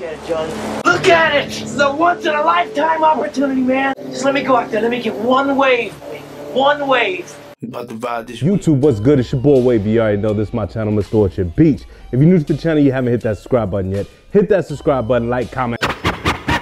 Look at it, John. Look at it! This is a once-in-a-lifetime opportunity, man. Just let me go out there. Let me get one wave. One wave. We about to vibe this YouTube, what's good? It's your boy, Wavy. You already know this is my channel, Mr. Orchard Beach. If you're new to the channel, you haven't hit that subscribe button yet. Hit that subscribe button, like, comment,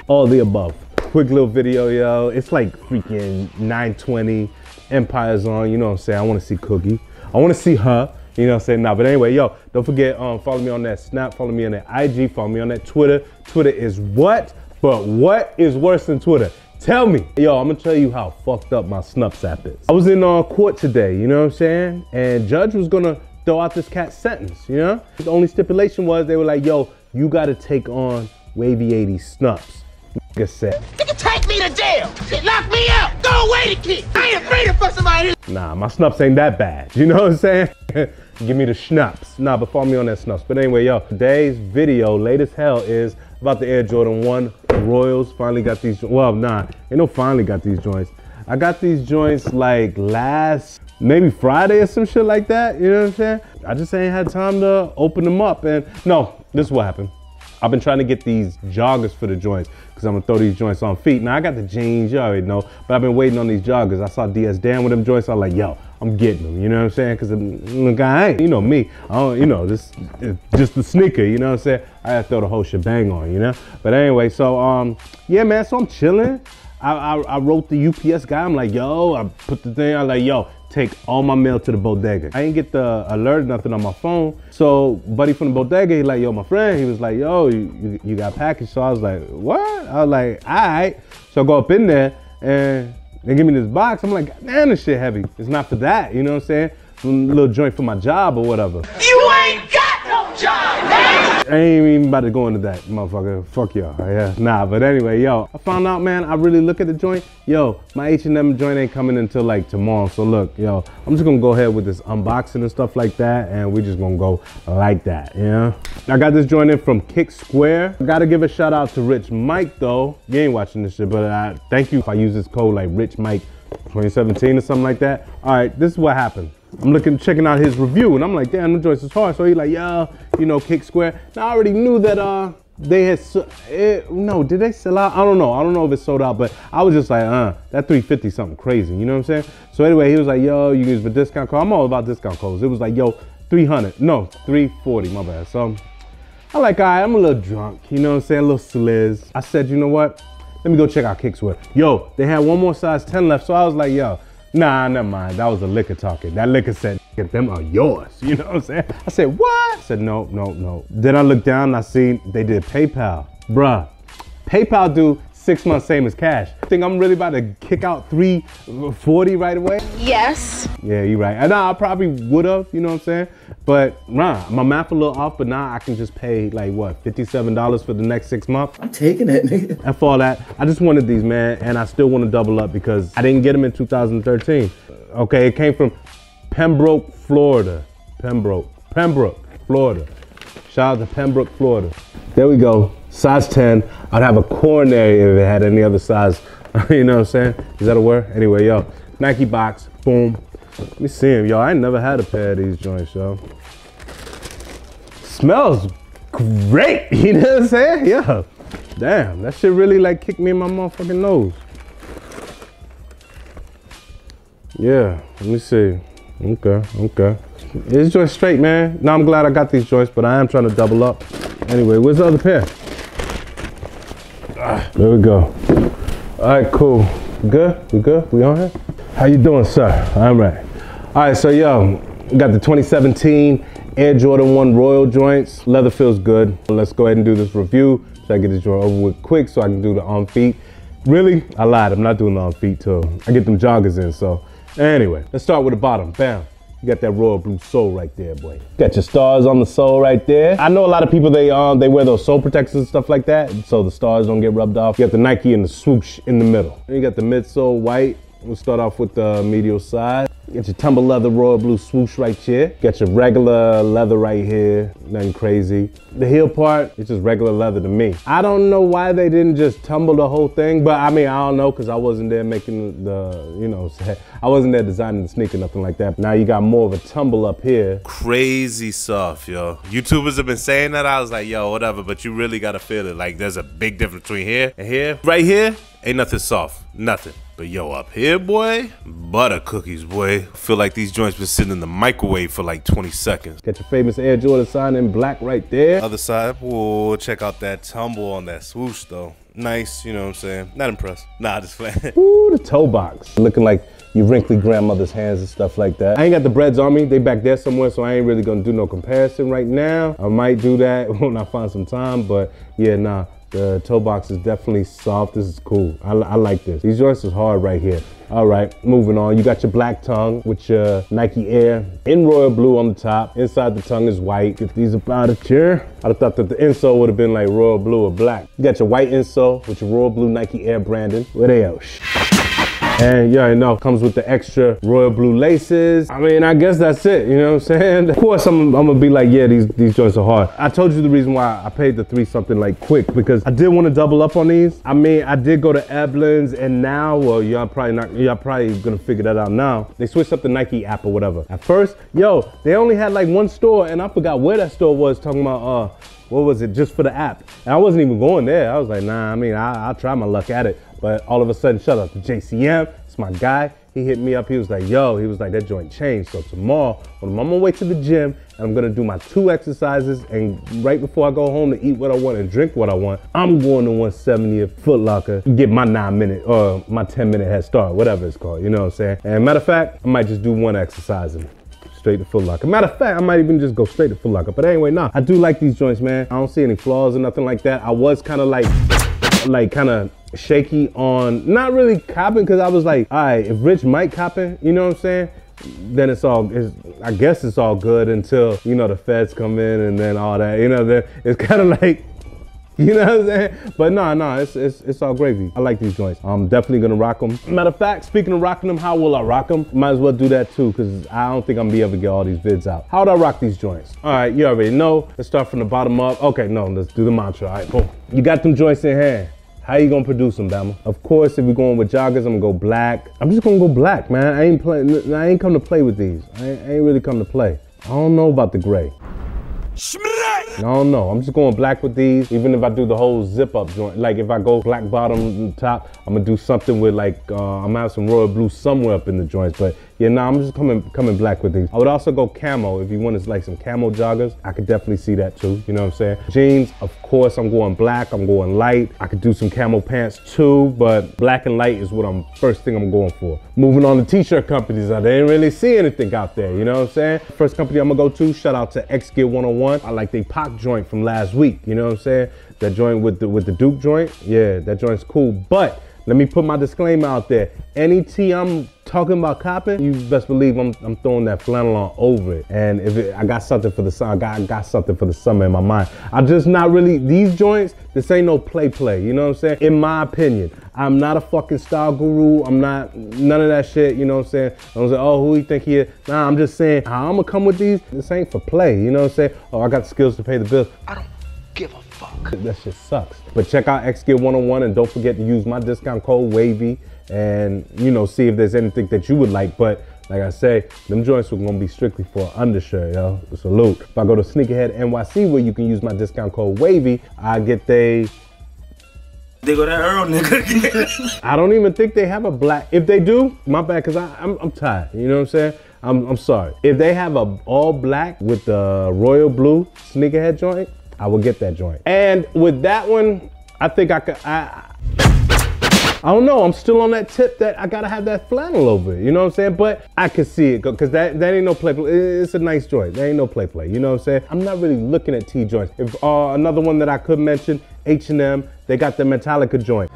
all the above. Quick little video, yo. It's like freaking 9:20. Empire's on, you know what I'm saying? I want to see Cookie. I want to see her. You know what I'm saying? Nah, but anyway, yo, don't forget, follow me on that Snap, follow me on that IG, follow me on that Twitter. Twitter is what? But what is worse than Twitter? Tell me. Yo, I'm gonna tell you how fucked up my Snapchat is. I was in court today, you know what I'm saying? And judge was gonna throw out this cat's sentence, you know? The only stipulation was they were like, yo, you gotta take on Wavy 80 Snups. Nigga said, nigga, take me to jail. Shit, lock me up. Go away to kid. I ain't afraid to fuck somebody. Nah, my Snups ain't that bad. You know what I'm saying? Give me the Schnaps. Nah, but follow me on that Snups. But anyway, yo, today's video, late as hell, is about the Air Jordan 1 Royals. Finally got these, well, nah, ain't no finally got these joints. I got these joints like last, maybe Friday or some shit like that. You know what I'm saying? I just ain't had time to open them up. And no, this is what happened. I've been trying to get these joggers for the joints because I'm gonna throw these joints on feet. Now I got the jeans, you already know, but I've been waiting on these joggers. I saw DS Dan with them joints. I was like, yo, I'm getting them. You know what I'm saying? Because look, I ain't, you know me. I don't, you know, this just the sneaker. You know what I'm saying? I gotta throw the whole shebang on, you know. But anyway, so yeah, man. So I'm chilling. I wrote the UPS guy. I'm like, yo, I put the thing. I'm like, yo, take all my mail to the bodega. I didn't get the alert or nothing on my phone. So buddy from the bodega, he like, yo, my friend, he was like, yo, you got package. So I was like, what? I was like, all right. So I go up in there and they give me this box. I'm like, man, this shit heavy. It's not for that, you know what I'm saying? A little joint for my job or whatever. You ain't got no job, man! I ain't even about to go into that, motherfucker. Fuck y'all, yeah. Nah, but anyway, yo, I found out, man, I really look at the joint. Yo, my H&M joint ain't coming until like tomorrow. So look, yo, I'm just gonna go ahead with this unboxing and stuff like that. And we just gonna go like that, yeah? I got this joint in from Kick Square. I gotta give a shout out to Rich Mike though. You ain't watching this shit, but I thank you if I use this code like Rich Mike 2017 or something like that. All right, this is what happened. I'm checking out his review and I'm like, damn, the joints is hard. So he like, yo, you know, Kick Square. Now I already knew that they had, no, did they sell out? I don't know. I don't know if it sold out, but I was just like, that 350 something crazy. You know what I'm saying? So anyway, he was like, yo, you use the discount code. I'm all about discount codes. It was like, yo, 300, no, 340, my bad. So I like, all right, I'm a little drunk. You know what I'm saying? A little slizz. I said, you know what? Let me go check out Kick Square. Yo, they had one more size 10 left. So I was like, yo, nah, never mind. That was the liquor talking. That liquor said, them are yours. You know what I'm saying? I said, what? I said, no, no, no. Then I looked down and I seen they did PayPal. Bruh, PayPal do 6 months same as cash. Think I'm really about to kick out 340 right away? Yes. Yeah, you're right. And I probably would have, you know what I'm saying? But nah, my math a little off, but now I can just pay like what, $57 for the next 6 months? I'm taking it, nigga. And for all that, I just wanted these, man, and I still want to double up because I didn't get them in 2013. Okay, it came from Pembroke, Florida. Pembroke, Florida. Shout out to Pembroke, Florida. There we go. Size 10, I'd have a coronary if it had any other size. You know what I'm saying? Is that a word? Anyway, yo, Nike box, boom. Let me see him, yo. I ain't never had a pair of these joints, yo. Smells great, you know what I'm saying? Yeah. Damn, that shit really like kicked me in my motherfucking nose. Yeah, let me see. Okay, okay. These joints straight, man. Now I'm glad I got these joints, but I am trying to double up. Anyway, where's the other pair? There we go. All right, cool. We good? We good? We on here? How you doing, sir? I'm right. All right, so yo, we got the 2017 Air Jordan 1 Royal joints. Leather feels good. Let's go ahead and do this review so I get this joint over with quick so I can do the on feet. Really? I lied, I'm not doing the on feet till I get them joggers in, so. Anyway, let's start with the bottom, bam. You got that royal blue sole right there, boy. Got your stars on the sole right there. I know a lot of people, they wear those sole protectors and stuff like that, so the stars don't get rubbed off. You got the Nike and the swoosh in the middle. Then you got the midsole white. We'll start off with the medial side. Got your Tumble Leather Royal Blue swoosh right here. Got your regular leather right here, nothing crazy. The heel part, it's just regular leather to me. I don't know why they didn't just tumble the whole thing, but I mean, I don't know, cause I wasn't there making the, you know, I wasn't there designing the sneaker, nothing like that. Now you got more of a tumble up here. Crazy stuff, yo. YouTubers have been saying that, I was like, yo, whatever, but you really gotta feel it. Like there's a big difference between here and here. Right here, ain't nothing soft, nothing. But yo, up here, boy, butter cookies, boy. Feel like these joints been sitting in the microwave for like 20 seconds. Got your famous Air Jordan sign in black right there. Other side, whoa, check out that tumble on that swoosh though. Nice, you know what I'm saying? Not impressed. Nah, just playing. Ooh, the toe box. Looking like your wrinkly grandmother's hands and stuff like that. I ain't got the breads on me. They back there somewhere, so I ain't really gonna do no comparison right now. I might do that when I find some time, but yeah, nah. The toe box is definitely soft. This is cool. I like this. These joints is hard right here. All right, moving on. You got your black tongue with your Nike Air in royal blue on the top. Inside the tongue is white. Get these up out of here. I'd have thought that the insole would have been like royal blue or black. You got your white insole with your royal blue Nike Air branding. Where they at? And you already know, comes with the extra royal blue laces. I mean, I guess that's it, you know what I'm saying? Of course, I'm gonna be like, yeah, these joints are hard. I told you the reason why I paid the 3 something like quick, because I did want to double up on these. I mean, I did go to Eblens, and now, well, y'all probably gonna figure that out now. They switched up the Nike app or whatever. At first, yo, they only had like one store, and I forgot where that store was, talking about, what was it, just for the app. And I wasn't even going there. I was like, nah, I mean, I'll try my luck at it. But all of a sudden, shout out to JCM, it's my guy. He hit me up, he was like, yo, he was like, that joint changed. So tomorrow, when I'm on my way to the gym, and I'm gonna do my 2 exercises, and right before I go home to eat what I want and drink what I want, I'm going to 170th Foot Locker, get my 9 minute, or my 10 minute head start, whatever it's called, you know what I'm saying? And matter of fact, I might just do 1 exercise in it. Straight to Foot Locker. Matter of fact, I might even just go straight to Foot Locker. But anyway, nah, I do like these joints, man. I don't see any flaws or nothing like that. I was kind of like kind of shaky on, not really copping, because I was like, all right, if Rich Mike copping, you know what I'm saying? Then I guess it's all good until, you know, the feds come in and then all that, you know, then it's kind of like, you know what I'm saying? But nah, it's all gravy. I like these joints. I'm definitely gonna rock them. Matter of fact, speaking of rocking them, how will I rock them? Might as well do that too, because I don't think I'm gonna be able to get all these vids out. How would I rock these joints? All right, you already know. Let's start from the bottom up. Okay, no, let's do the mantra. All right, boom. You got them joints in hand. How you gonna produce them, Bama? Of course, if we're going with joggers, I'm gonna go black. I'm just gonna go black, man. I ain't come to play with these. I ain't really come to play. I don't know about the gray. I don't know, I'm just going black with these. Even if I do the whole zip up joint, like if I go black bottom top, I'm gonna do something with like, I'm gonna have some royal blue somewhere up in the joints, but yeah, nah, I'm just coming black with these. I would also go camo, if you wanted like some camo joggers, I could definitely see that too, you know what I'm saying? Jeans, of course, I'm going black, I'm going light. I could do some camo pants too, but black and light is what I'm, first thing I'm going for. Moving on to t-shirt companies, I didn't really see anything out there, you know what I'm saying? First company I'm gonna go to, shout out to XGear101. I like they Pac joint from last week, you know what I'm saying? That joint with the Duke joint, yeah, that joint's cool, but let me put my disclaimer out there. Any tee I'm talking about copping, you best believe I'm throwing that flannel on over it. And if it, I got something for the summer, I got something for the summer in my mind. I'm just not really, these joints, this ain't no play, you know what I'm saying? In my opinion, I'm not a fucking style guru. I'm not, none of that shit, you know what I'm saying? I was like, oh, who you think he is? Nah, I'm just saying, how I'm gonna come with these, this ain't for play, you know what I'm saying? Oh, I got the skills to pay the bills. I don't give a fuck. That shit sucks. But check out XGear101 and don't forget to use my discount code WAVY and, you know, see if there's anything that you would like. But like I say, them joints were gonna be strictly for undershirt, yo. Salute. If I go to sneakerhead NYC where you can use my discount code WAVY, I get they go that Earl nigga. I don't even think they have a black. If they do, my bad, cause I'm tired. You know what I'm saying? I'm sorry. If they have a all black with the royal blue sneakerhead joint, I will get that joint. And with that one, I think I could, I don't know, I'm still on that tip that I gotta have that flannel over it, you know what I'm saying? But I can see it, because that ain't no play. It's a nice joint, that ain't no play, you know what I'm saying? I'm not really looking at T joints. If another one that I could mention, H&M, they got the Metallica joint.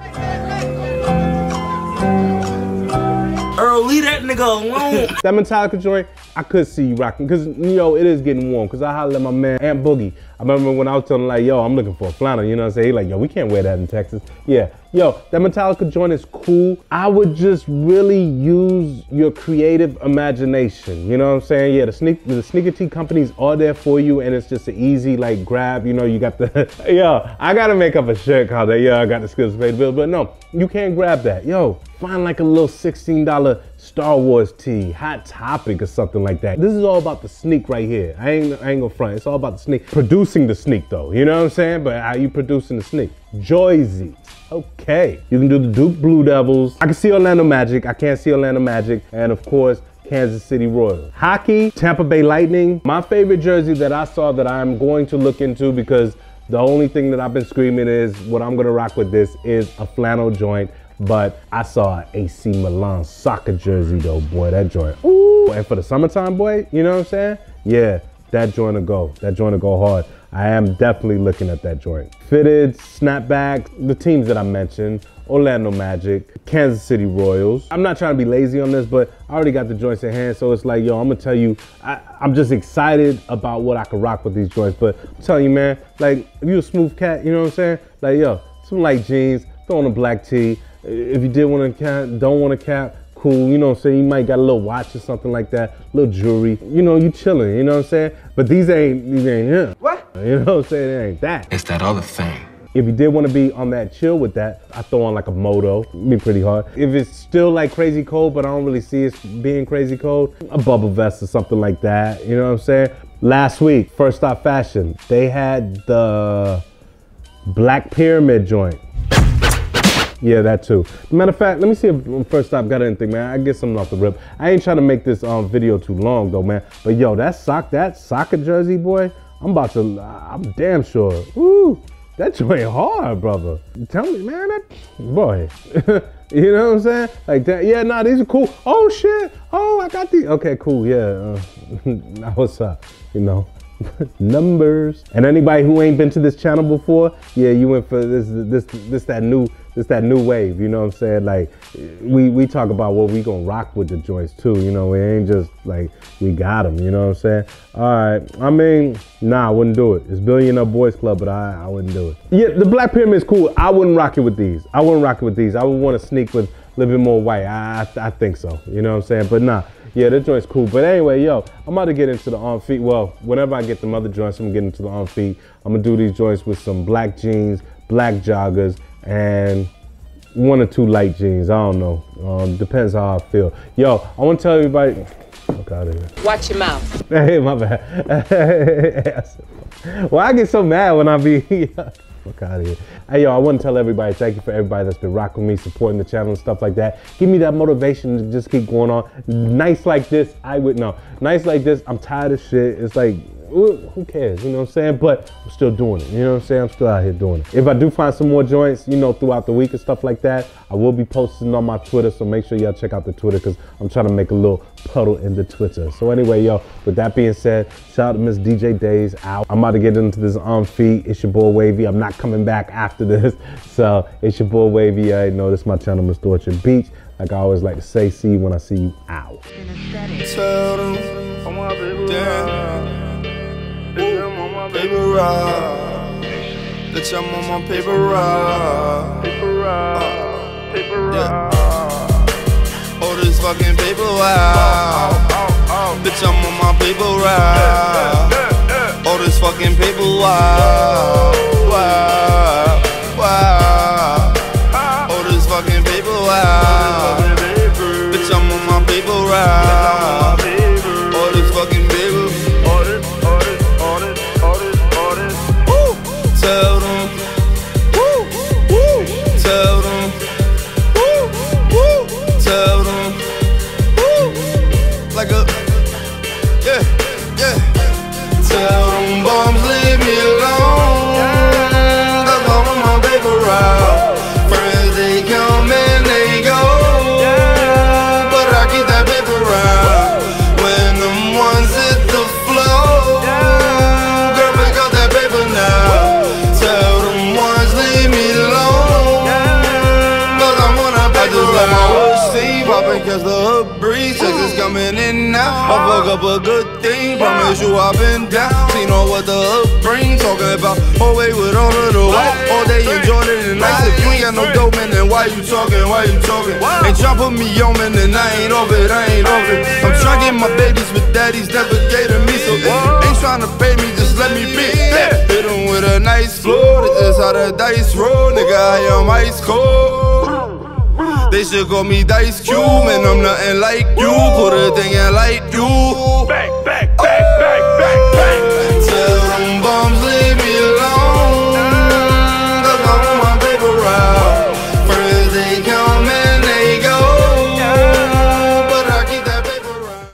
Earl, leave that nigga alone. That Metallica joint, I could see you rocking, because, you know, it is getting warm, because I hollered at my man, Aunt Boogie. I remember when I was telling him, like, yo, I'm looking for a flannel, you know what I'm saying? He like, yo, we can't wear that in Texas. Yeah, yo, that Metallica joint is cool. I would just really use your creative imagination, you know what I'm saying? Yeah, the sneaker tea companies are there for you, and it's just an easy, like, grab, you know, you got the, yo, I gotta make up a shirt called that, yo, I got the skills to pay the bill, but no, you can't grab that. Yo, find like a little $16 Star Wars tee, Hot Topic or something like that. This is all about the sneak right here. I ain't gonna front, it's all about the sneak. Producing the sneak though, you know what I'm saying? But are you producing the sneak? Joyzy, okay. You can do the Duke Blue Devils. I can see Orlando Magic, I can't see Orlando Magic. And of course, Kansas City Royals. Hockey, Tampa Bay Lightning. My favorite jersey that I saw that I'm going to look into, because the only thing that I've been screaming is what I'm gonna rock with this is a flannel joint. But I saw an AC Milan soccer jersey though, boy, that joint. Ooh, and for the summertime, boy, you know what I'm saying? Yeah, that joint will go. That joint will go hard. I am definitely looking at that joint. Fitted, snapback, the teams that I mentioned, Orlando Magic, Kansas City Royals. I'm not trying to be lazy on this, but I already got the joints in hand, so it's like, yo, I'm gonna tell you, I'm just excited about what I can rock with these joints, but I'm telling you, man, like, if you a smooth cat, you know what I'm saying? Like, yo, some light jeans, throw on a black tee. If you did want a cap, don't want a cap, cool, you know what I'm saying? You might got a little watch or something like that, little jewelry. You know, you chilling, you know what I'm saying? But these ain't him. What? You know what I'm saying? It ain't that. It's that other thing. If you did want to be on that chill with that, I throw on like a moto, it'd be pretty hard. If it's still like crazy cold, but I don't really see it being crazy cold, a bubble vest or something like that, you know what I'm saying? Last week, First Stop Fashion, they had the Black Pyramid joint. Yeah, that too. Matter of fact, let me see if First Stop got anything, man. I get something off the rip. I ain't trying to make this video too long though, man. But yo, that soccer jersey, boy, I'm damn sure. Ooh, that joint hard, brother. Tell me, man, that, boy. You know what I'm saying? Like that, yeah, nah, these are cool. Oh shit, oh, I got these. Okay, cool, yeah. Now what's up, you know? Numbers. And anybody who ain't been to this channel before, yeah, you went for that new wave, you know what I'm saying? Like, we talk about what we gonna rock with the joints too, you know? It ain't just like, we got them, you know what I'm saying? All right, I mean, nah, I wouldn't do it. It's Billionaire Boys Club, but I wouldn't do it. Yeah, the Black Pyramid's cool. I wouldn't rock it with these. I wouldn't rock it with these. I would wanna sneak with a little bit more white. I think so, you know what I'm saying? But nah. Yeah, that joint's cool. But anyway, yo, I'm about to get into the feet. Well, whenever I get the other joints, I'm gonna get into the feet. I'm gonna do these joints with some black jeans, black joggers, and one or two light jeans. I don't know. Depends how I feel. Yo, I wanna tell everybody. Fuck out of here. Watch your mouth. Hey, my bad. Well, I get so mad when I be. Fuck out of here. Hey, yo, I want to tell everybody, thank you for everybody that's been rocking me, supporting the channel and stuff like that. Give me that motivation to just keep going on. Nights like this, I would know. Nights like this, I'm tired of shit. It's like, who cares, you know what I'm saying? But I'm still doing it, you know what I'm saying? I'm still out here doing it. If I do find some more joints, you know, throughout the week and stuff like that, I will be posting on my Twitter, so make sure y'all check out the Twitter, because I'm trying to make a little puddle in the Twitter. So anyway, yo, with that being said, shout out to Miss DJ Days out. I'm about to get into this feed. It's your boy Wavy. I'm not coming back after this. So it's your boy Wavy. I know this is my channel, Miss Dorchard Beach. Like I always like to say, see you when I see you out. Paper rock, that y'all on my paper rock. Paper rock, paper rock. Yeah. Oh, this fucking paper wow. Bitch, I'm on my paper rock. Oh, this fucking paper wow. Wow, wow. Oh, this fucking paper wow. Bitch, I'm on my paper rock. Oh, this fucking paper. Cause the hood breeze is coming in now. fuck up a good thing. Promise you I've been down, seen all what the hood brings. Talking about always with all of the white, all day enjoying it and nice. If you ain't got no dope, man, then why you talking? Why you talking? And y'all put me on, man, and I ain't off it, I ain't off it. I'm trying to get my babies, but daddies never gave to me. So if you ain't trying to pay me, just let me be. Hit them with a nice floor, that's just how the dice roll. Nigga, I am ice cold. They should call me Dice Cube, and I'm nothing like you. Put a thing in like you. Back, back, back, back, back, back.